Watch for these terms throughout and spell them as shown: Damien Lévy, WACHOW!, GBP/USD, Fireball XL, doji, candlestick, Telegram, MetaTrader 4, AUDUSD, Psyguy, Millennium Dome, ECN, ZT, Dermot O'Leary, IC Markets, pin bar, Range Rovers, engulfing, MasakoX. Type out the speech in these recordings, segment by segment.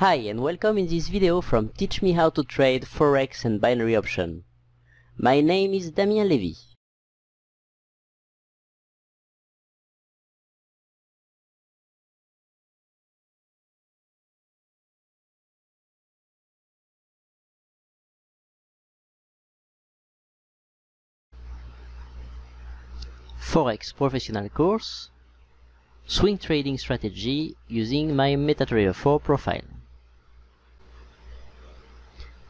Hi and welcome in this video from Teach me how to trade Forex and binary option. My name is Damien Lévy. Forex professional course, swing trading strategy using my MetaTrader 4 profile.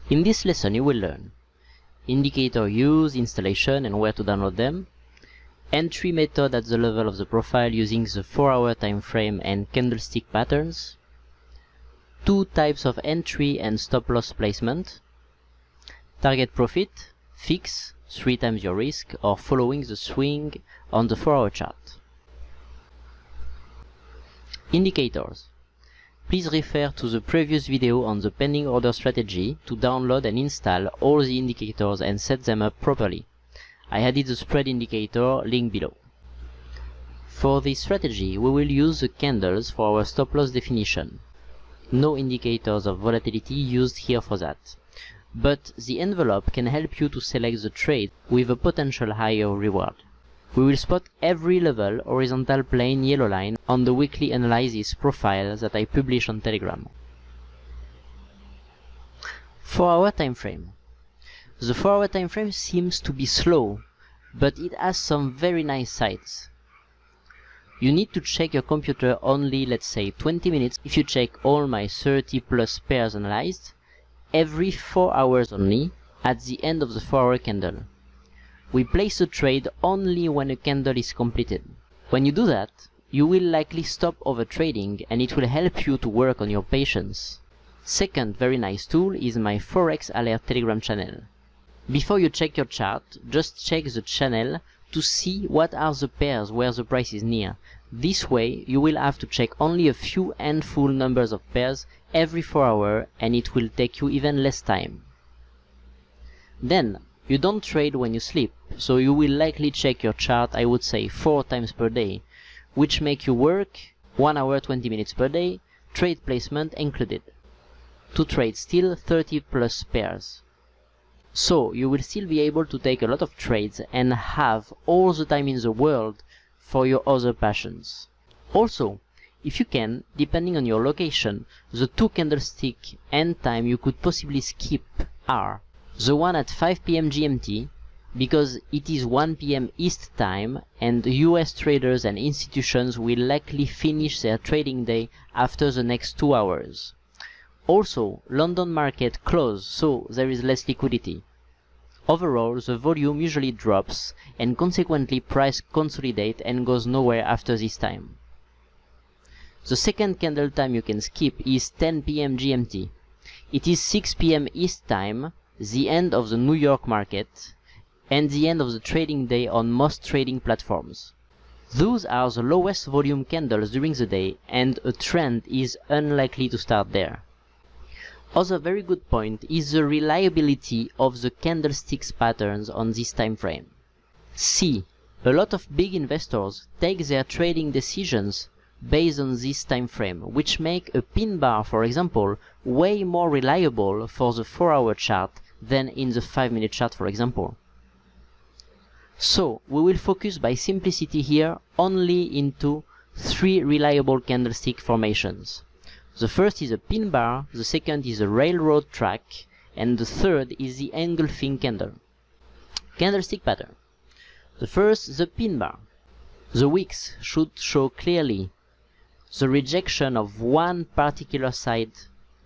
In this lesson you will learn indicator use, installation and where to download them, entry method at the level of the profile using the 4-hour time frame and candlestick patterns, two types of entry and stop-loss placement, target profit, fix, 3 times your risk or following the swing on the 4-hour chart. Indicators. Please refer to the previous video on the pending order strategy to download and install all the indicators and set them up properly. I added the spread indicator link below. For this strategy, we will use the candles for our stop loss definition. No indicators of volatility used here for that. But the envelope can help you to select the trade with a potential higher reward. We will spot every level horizontal plane yellow line on the weekly analysis profile that I publish on Telegram. 4-hour time frame. The 4-hour time frame seems to be slow, but it has some very nice sights. You need to check your computer only, let's say, 20 minutes. If you check all my 30 plus pairs analyzed, every 4 hours only, at the end of the 4-hour candle. We place a trade only when a candle is completed. When you do that, you will likely stop over trading and it will help you to work on your patience. Second very nice tool is my Forex Alert Telegram channel. Before you check your chart, just check the channel to see what are the pairs where the price is near. This way you will have to check only a few handful numbers of pairs every 4 hours and it will take you even less time. Then, you don't trade when you sleep, so you will likely check your chart, I would say, 4 times per day, which make you work 1 hour 20 minutes per day, trade placement included. To trade still 30 plus pairs. So you will still be able to take a lot of trades and have all the time in the world for your other passions. Also, if you can, depending on your location, the 2 candlestick and time you could possibly skip are the one at 5 PM GMT, because it is 1 PM East time and US traders and institutions will likely finish their trading day after the next 2 hours. Also, London market closed, so there is less liquidity. Overall, the volume usually drops and consequently price consolidates and goes nowhere after this time. The second candle time you can skip is 10 PM GMT. It is 6 PM East time, the end of the New York market, and the end of the trading day on most trading platforms. Those are the lowest volume candles during the day and a trend is unlikely to start there. Other very good point is the reliability of the candlesticks patterns on this time frame. See, a lot of big investors take their trading decisions based on this time frame, which make a pin bar, for example, way more reliable for the 4-hour chart than in the 5-minute chart, for example. So, we will focus by simplicity here only into 3 reliable candlestick formations. The first is a pin bar, the second is a railroad track, and the third is the engulfing candle. Candlestick pattern. The first is a pin bar. The wicks should show clearly the rejection of one particular side,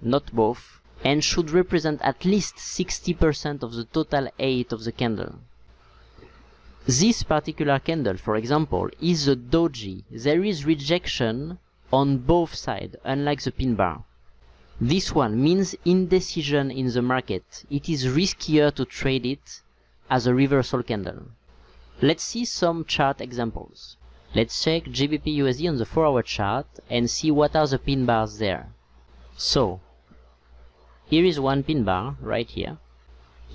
not both, and should represent at least 60% of the total height of the candle. This particular candle, for example, is a doji. There is rejection on both sides, unlike the pin bar. This one means indecision in the market. It is riskier to trade it as a reversal candle. Let's see some chart examples. Let's check GBP/USD on the 4-hour chart and see what are the pin bars there. So, here is one pin bar, right here.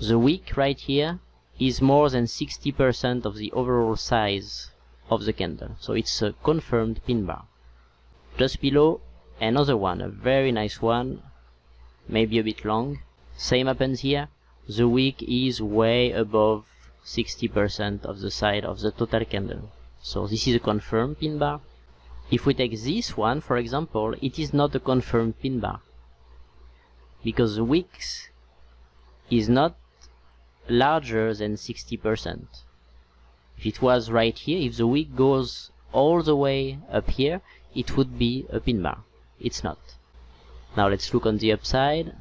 The wick right here is more than 60% of the overall size of the candle. So it's a confirmed pin bar. Just below, another one, a very nice one, maybe a bit long. Same happens here. The wick is way above 60% of the side of the total candle. So this is a confirmed pin bar. If we take this one, for example, it is not a confirmed pin bar, because the wick is not larger than 60%. If it was right here, if the wick goes all the way up here, it would be a pin bar. It's not. Now let's look on the upside.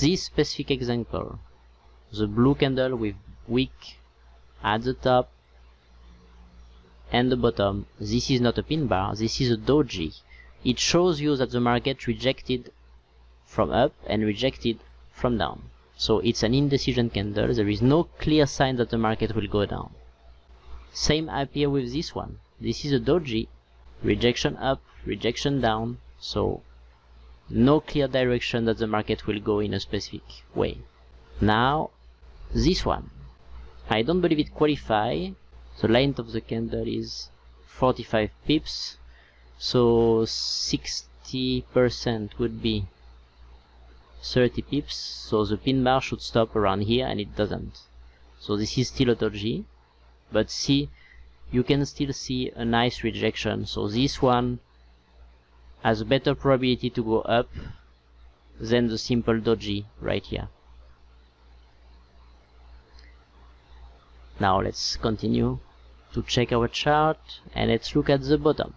This specific example, the blue candle with wick at the top and the bottom, this is not a pin bar, this is a doji. It shows you that the market rejected from up and rejected from down. So it's an indecision candle. There is no clear sign that the market will go down. Same appear with this one. This is a doji, rejection up, rejection down, so no clear direction that the market will go in a specific way. Now this one, I don't believe it qualifies. The length of the candle is 45 pips, so 60% would be 30 pips, so the pin bar should stop around here, and it doesn't. So this is still a doji, but see, you can still see a nice rejection, so this one has a better probability to go up than the simple doji right here. Now let's continue to check our chart and let's look at the bottom.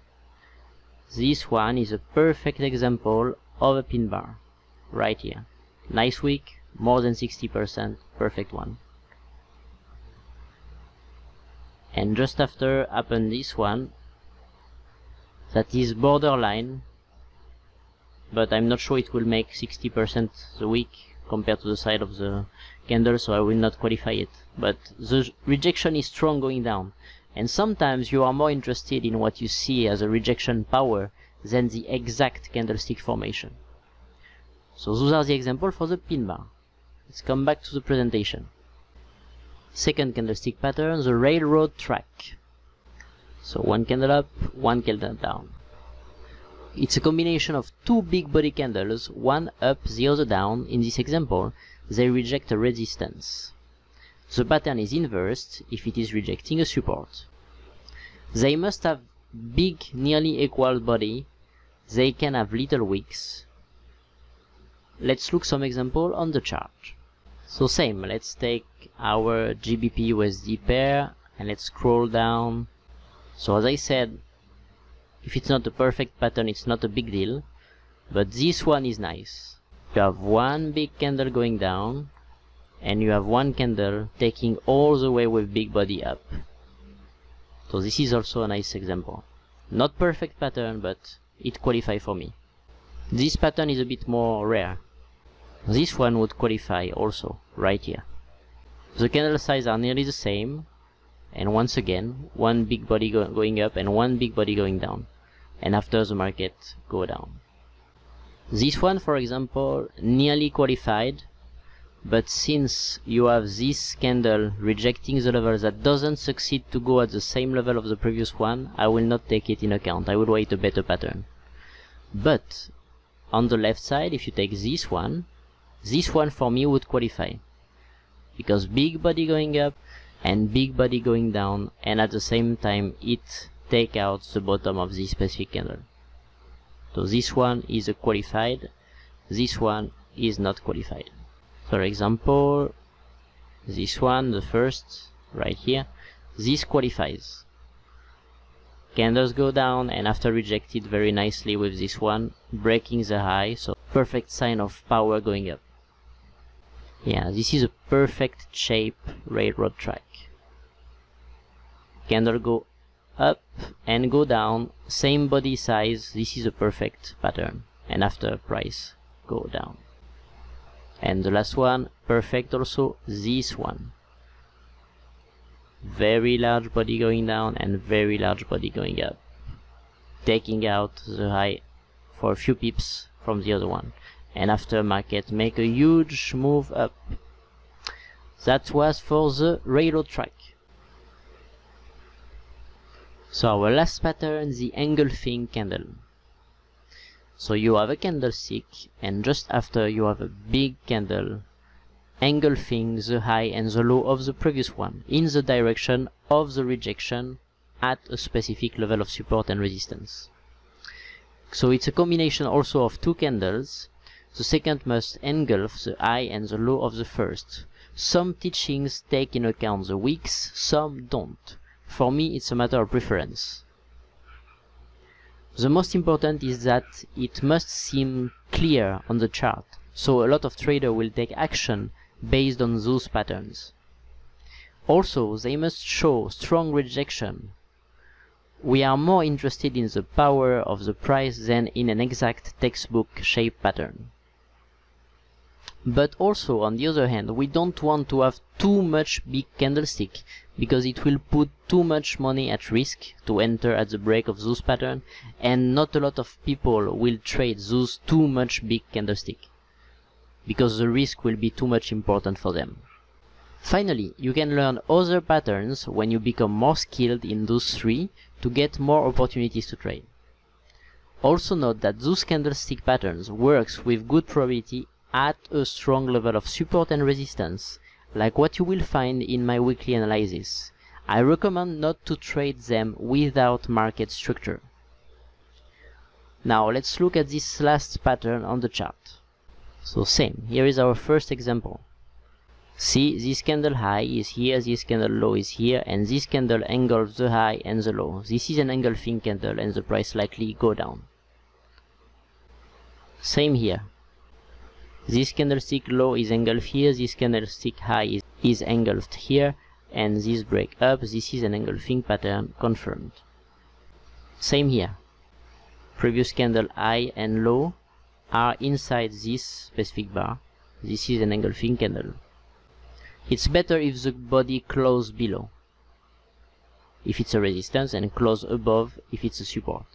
This one is a perfect example of a pin bar right here. Nice wick, more than 60%, perfect one. And just after happened this one that is borderline, but I'm not sure it will make 60% the wick compared to the side of the candle, so I will not qualify it. But the rejection is strong going down, and sometimes you are more interested in what you see as a rejection power than the exact candlestick formation. So those are the examples for the pin bar. Let's come back to the presentation. Second candlestick pattern, the railroad track. So one candle up, one candle down. It's a combination of two big body candles, one up, the other down. In this example, they reject a resistance. The pattern is inversed if it is rejecting a support. They must have big, nearly equal body. They can have little wicks. Let's look some example on the chart. So same, let's take our GBP/USD pair and let's scroll down. So as I said, if it's not a perfect pattern, it's not a big deal, but this one is nice. You have one big candle going down and you have one candle taking all the way with big body up. So this is also a nice example. Not perfect pattern, but it qualifies for me. This pattern is a bit more rare. This one would qualify also, right here. The candle sizes are nearly the same, and once again, one big body going up and one big body going down, and after the market go down. This one, for example, nearly qualified, but since you have this candle rejecting the level that doesn't succeed to go at the same level of the previous one, I will not take it in account. I will wait a better pattern. But on the left side, if you take this one for me would qualify, because big body going up and big body going down, and at the same time it take out the bottom of this specific candle. So this one is a qualified, this one is not qualified. For example, this one, the first right here, this qualifies. Candles go down and after rejected very nicely with this one, breaking the high, so perfect sign of power going up. Yeah, this is a perfect shape railroad track. Candle go up and go down, same body size, this is a perfect pattern, and after price go down. And the last one, perfect also, this one. Very large body going down and very large body going up, taking out the high for a few pips from the other one, and after market make a huge move up. That was for the railroad track. So our last pattern, the engulfing candle. So you have a candlestick, and just after you have a big candle engulfing the high and the low of the previous one in the direction of the rejection at a specific level of support and resistance. So it's a combination also of two candles. The second must engulf the high and the low of the first. Some teachings take into account the weeks, some don't. For me, it's a matter of preference. The most important is that it must seem clear on the chart, so a lot of traders will take action based on those patterns. Also, they must show strong rejection. We are more interested in the power of the price than in an exact textbook shape pattern. But also, on the other hand, we don't want to have too much big candlestick, because it will put too much money at risk to enter at the break of those patterns, and not a lot of people will trade those too much big candlestick, because the risk will be too much important for them. Finally, you can learn other patterns when you become more skilled in those three to get more opportunities to trade. Also note that those candlestick patterns works with good probability at a strong level of support and resistance, like what you will find in my weekly analysis. I recommend not to trade them without market structure. Now let's look at this last pattern on the chart. So same, here is our first example. See, this candle high is here, this candle low is here, and this candle engulfs the high and the low. This is an engulfing candle and the price likely go down. Same here. This candlestick low is engulfed here, this candlestick high is engulfed here, and this break up, this is an engulfing pattern confirmed. Same here. Previous candle high and low are inside this specific bar. This is an engulfing candle. It's better if the body closes below, if it's a resistance, and close above if it's a support.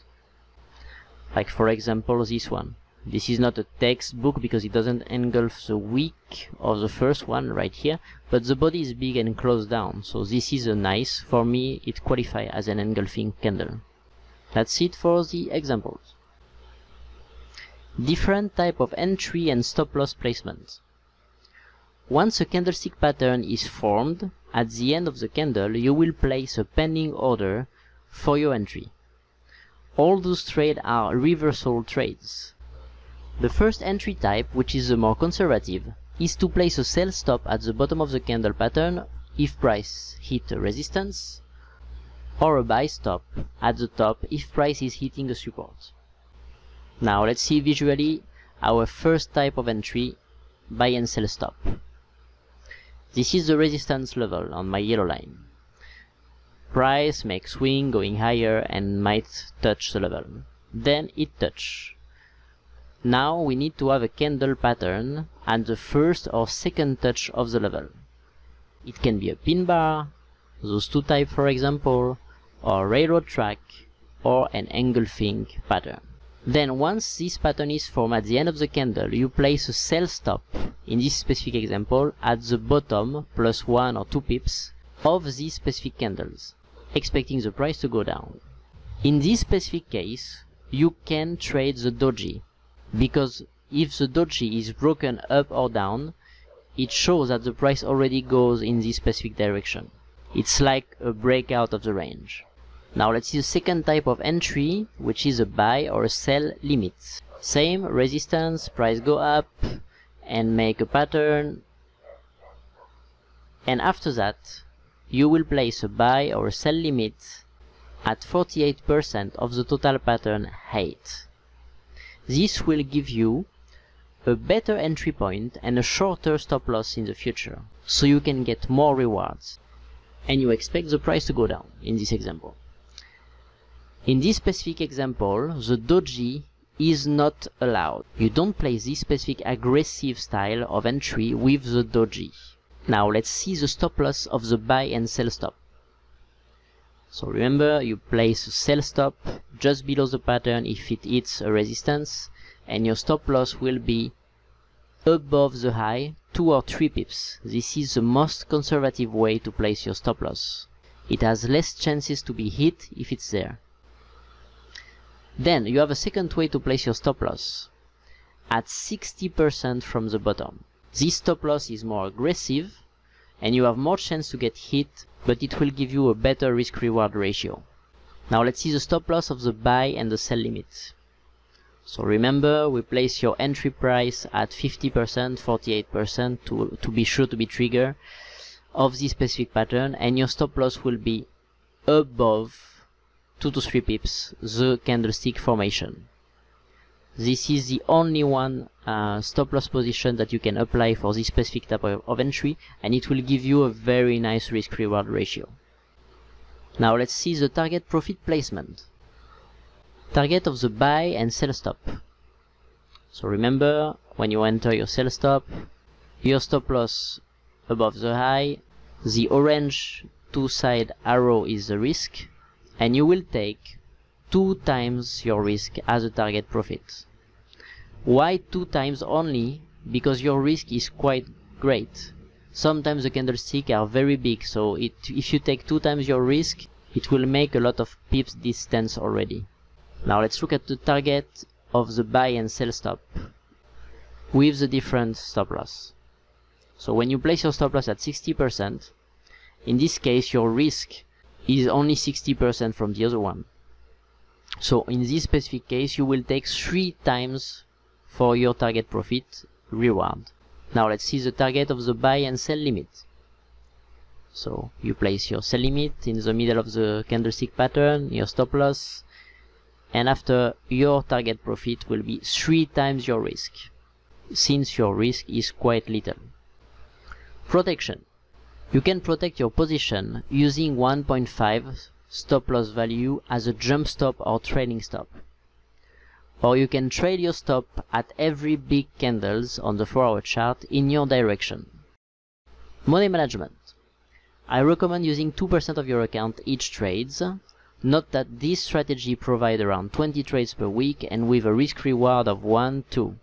Like for example this one. This is not a textbook because it doesn't engulf the week of the first one right here, but the body is big and closed down, so this is a nice, for me it qualifies as an engulfing candle. That's it for the examples. Different type of entry and stop-loss placements. Once a candlestick pattern is formed, at the end of the candle you will place a pending order for your entry. All those trades are reversal trades. The first entry type, which is the more conservative, is to place a sell stop at the bottom of the candle pattern if price hit a resistance, or a buy stop at the top if price is hitting a support. Now let's see visually our first type of entry, buy and sell stop. This is the resistance level on my yellow line. Price makes swing going higher and might touch the level. Then it touches. Now we need to have a candle pattern at the first or second touch of the level. It can be a pin bar, those two types for example, or railroad track, or an engulfing pattern. Then once this pattern is formed at the end of the candle, you place a sell stop, in this specific example, at the bottom plus 1 or 2 pips of these specific candles, expecting the price to go down. In this specific case, you can trade the doji, because if the doji is broken up or down, it shows that the price already goes in this specific direction. It's like a breakout of the range. Now let's see the second type of entry, which is a buy or a sell limit. Same, resistance, price go up and make a pattern, and after that you will place a buy or a sell limit at 48% of the total pattern height. This will give you a better entry point and a shorter stop loss in the future, so you can get more rewards, and you expect the price to go down in this example. In this specific example, the doji is not allowed. You don't play this specific aggressive style of entry with the doji. Now let's see the stop loss of the buy and sell stop. So remember, you place a sell stop just below the pattern if it hits a resistance, and your stop loss will be above the high 2 or 3 pips. This is the most conservative way to place your stop loss. It has less chances to be hit if it's there. Then you have a second way to place your stop loss at 60% from the bottom. This stop loss is more aggressive and you have more chance to get hit, but it will give you a better risk reward ratio. Now let's see the stop loss of the buy and the sell limit. So remember, we place your entry price at 50%, 48% to be sure to be triggered of this specific pattern, and your stop loss will be above 2 to 3 pips the candlestick formation. This is the only one stop loss position that you can apply for this specific type of entry, and it will give you a very nice risk reward ratio. Now let's see the target profit placement. Target of the buy and sell stop. So remember, when you enter your stop loss above the high, the orange two-side arrow is the risk, and you will take 2 times your risk as a target profit. Why 2 times only? Because your risk is quite great. Sometimes the candlesticks are very big, so if you take 2 times your risk, it will make a lot of pips distance already. Now let's look at the target of the buy and sell stop with the different stop loss. So when you place your stop loss at 60%, in this case your risk is only 60% from the other one. So in this specific case you will take 3 times for your target profit reward. Now let's see the target of the buy and sell limit. So you place your sell limit in the middle of the candlestick pattern, your stop loss, and after your target profit will be 3 times your risk, since your risk is quite little. Protection. You can protect your position using 1.5 stop loss value as a jump stop or trailing stop. Or you can trail your stop at every big candles on the 4-hour chart in your direction. Money management. I recommend using 2% of your account each trades. Note that this strategy provides around 20 trades per week and with a risk reward of 1-2.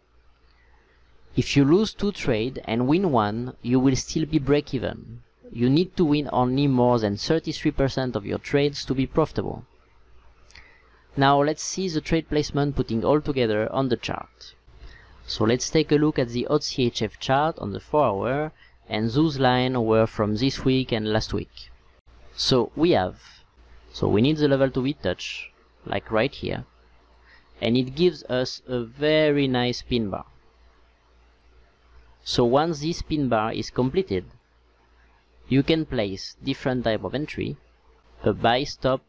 If you lose 2 trades and win 1, you will still be break even. You need to win only more than 33% of your trades to be profitable. Now let's see the trade placement putting all together on the chart. So let's take a look at the OTCHF chart on the 4-hour, and those lines were from this week and last week. So we need the level to be touched, like right here, and it gives us a very nice pin bar. So once this pin bar is completed, you can place different type of entry, a buy stop.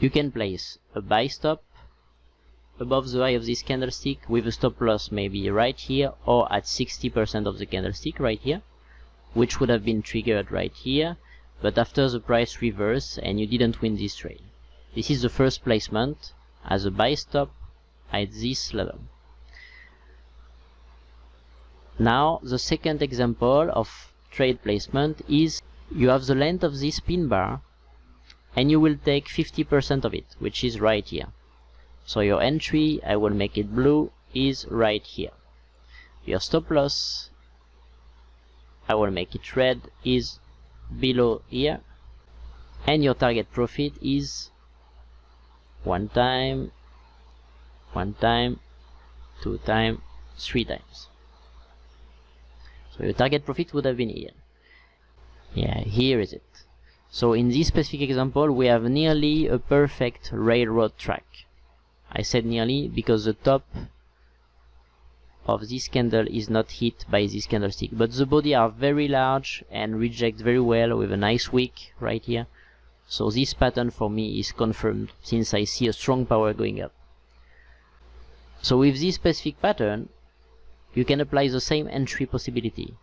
You can place a buy stop above the high of this candlestick with a stop loss maybe right here or at 60% of the candlestick right here, which would have been triggered right here, but after the price reversed and you didn't win this trade. This is the first placement as a buy stop at this level. Now the second example of trade placement is you have the length of this pin bar and you will take 50% of it, which is right here. So your entry, I will make it blue, is right here. Your stop loss, I will make it red, is below here, and your target profit is 1 time, 1 time, 2 times, 3 times. So your target profit would have been here. Yeah, here is it. So in this specific example, we have nearly a perfect railroad track. I said nearly because the top of this candle is not hit by this candlestick, but the body are very large and reject very well with a nice wick right here. So this pattern for me is confirmed since I see a strong power going up. So with this specific pattern, you can apply the same entry possibility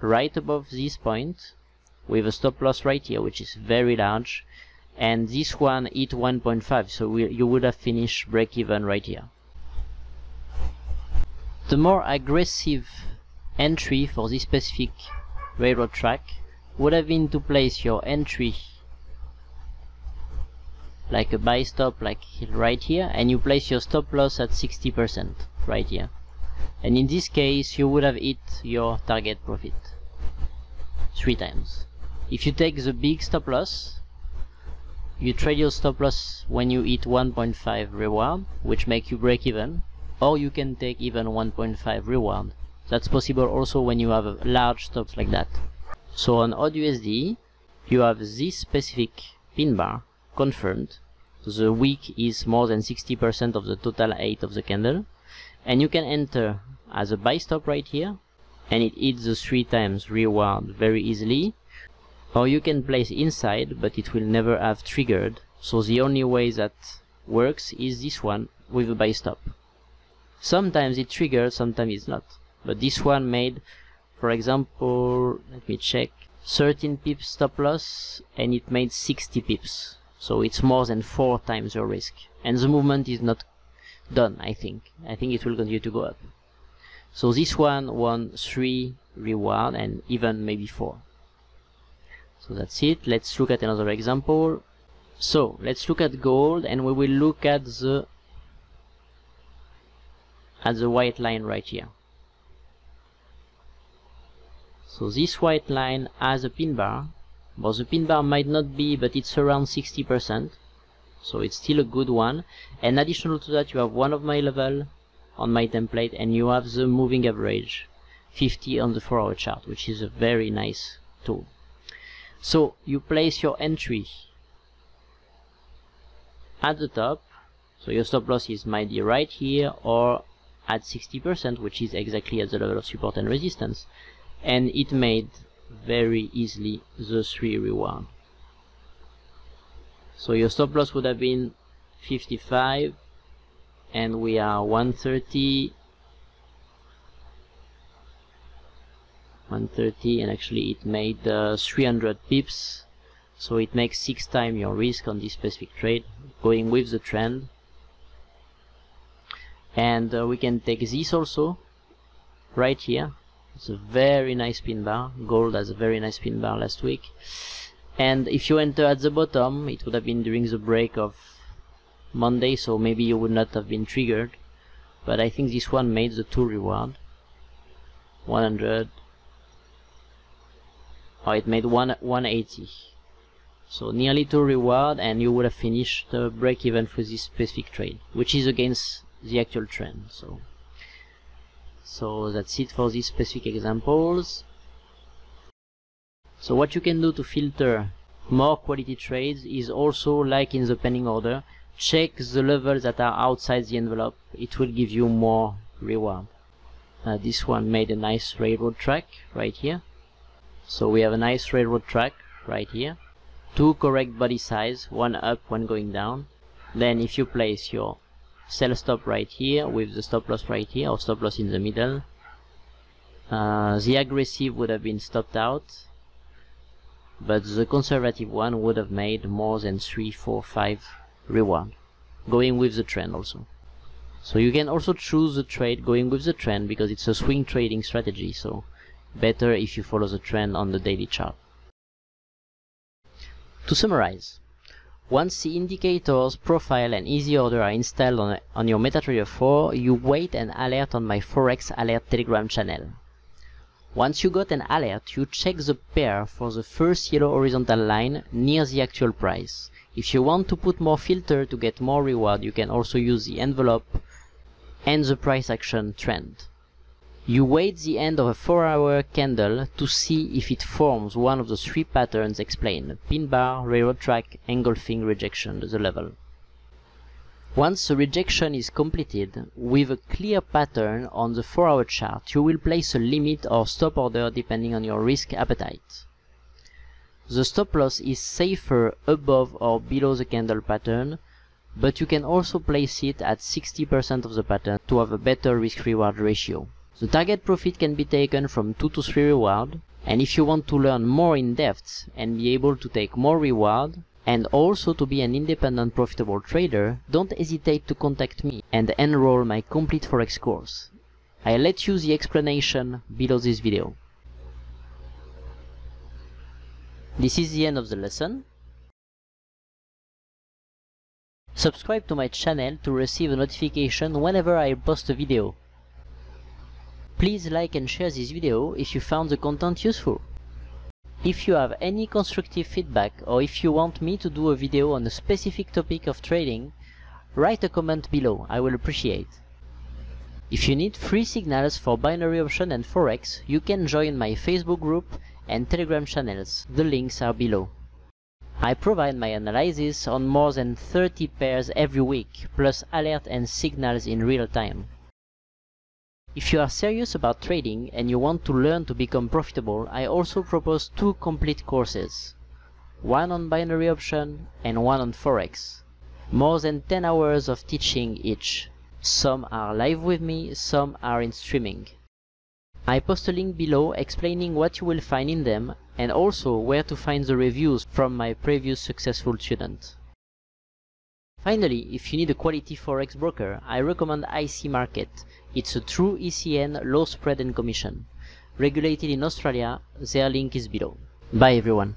right above this point, with a stop loss right here, which is very large, and this one hit 1.5, so you would have finished break even right here. The more aggressive entry for this specific railroad track would have been to place your entry like a buy stop, like right here, and you place your stop loss at 60% right here, and in this case you would have hit your target profit 3 times. If you take the big stop loss, you trade your stop loss when you hit 1.5 reward, which make you break even, or you can take even 1.5 reward. That's possible also when you have a large stops like that. So on AUDUSD, you have this specific pin bar confirmed. The wick is more than 60% of the total height of the candle, and you can enter as a buy stop right here, and it hits the 3 times reward very easily, or you can place inside, but it will never have triggered. So the only way that works is this one with a buy stop. Sometimes it triggers, sometimes it's not, but this one made, for example, let me check, 13 pips stop loss, and it made 60 pips, so it's more than 4 times your risk, and the movement is not done. I think it will continue to go up. So this one won 3 reward and even maybe 4. So that's it. Let's look at another example. So let's look at gold, and we will look at the white line right here. So this white line has a pin bar, but the pin bar might not be, but it's around 60%, so it's still a good one. And additional to that, you have one of my level on my template, and you have the moving average 50 on the 4-hour chart, which is a very nice tool. So you place your entry at the top, so your stop loss might be right here or at 60%, which is exactly at the level of support and resistance, and it made very easily the 3 reward. So your stop loss would have been 55, and we are 130, 130, and actually it made 300 pips, so it makes 6 times your risk on this specific trade, going with the trend. And we can take this also right here. It's a very nice pin bar. Gold has a very nice pin bar last week, and if you enter at the bottom, it would have been during the break of Monday, so maybe you would not have been triggered, but I think this one made the 2 reward, 100. Oh, it made 180, so nearly 2 reward, and you would have finished the break even for this specific trade, which is against the actual trend. So that's it for these specific examples. So what you can do to filter more quality trades is also, like in the pending order, check the levels that are outside the envelope. It will give you more reward. This one made a nice railroad track right here. So we have a nice railroad track right here. 2 correct body size, 1 up, 1 going down. Then if you place your sell stop right here with the stop loss right here, or stop loss in the middle, the aggressive would have been stopped out, but the conservative one would have made more than 3, 4, 5 reward, going with the trend also. So you can also choose the trade going with the trend, because it's a swing trading strategy, so better if you follow the trend on the daily chart. To summarize, once the indicators, profile and easy order are installed on your MetaTrader 4, you wait an alert on my Forex Alert Telegram channel. Once you got an alert, you check the pair for the first yellow horizontal line near the actual price. If you want to put more filter to get more reward, you can also use the envelope and the price action trend. You wait the end of a 4-hour candle to see if it forms one of the 3 patterns explained: pin bar, railroad track, engulfing rejection, the level. Once the rejection is completed with a clear pattern on the 4-hour chart, you will place a limit or stop order depending on your risk appetite. The stop loss is safer above or below the candle pattern, but you can also place it at 60% of the pattern to have a better risk-reward ratio. The target profit can be taken from 2 to 3 reward, and if you want to learn more in depth and be able to take more reward, and also to be an independent profitable trader, don't hesitate to contact me and enroll my complete Forex course. I'll let you the explanation below this video. This is the end of the lesson. Subscribe to my channel to receive a notification whenever I post a video. Please like and share this video if you found the content useful. If you have any constructive feedback or if you want me to do a video on a specific topic of trading, write a comment below, I will appreciate. If you need free signals for binary option and forex, you can join my Facebook group and Telegram channels, the links are below. I provide my analysis on more than 30 pairs every week, plus alerts and signals in real time. If you are serious about trading and you want to learn to become profitable, I also propose two complete courses, one on binary option and one on forex. More than 10 hours of teaching each. Some are live with me, some are in streaming. I post a link below explaining what you will find in them and also where to find the reviews from my previous successful students. Finally, if you need a quality forex broker, I recommend IC Markets. It's a true ECN, low spread and commission. Regulated in Australia, their link is below. Bye everyone.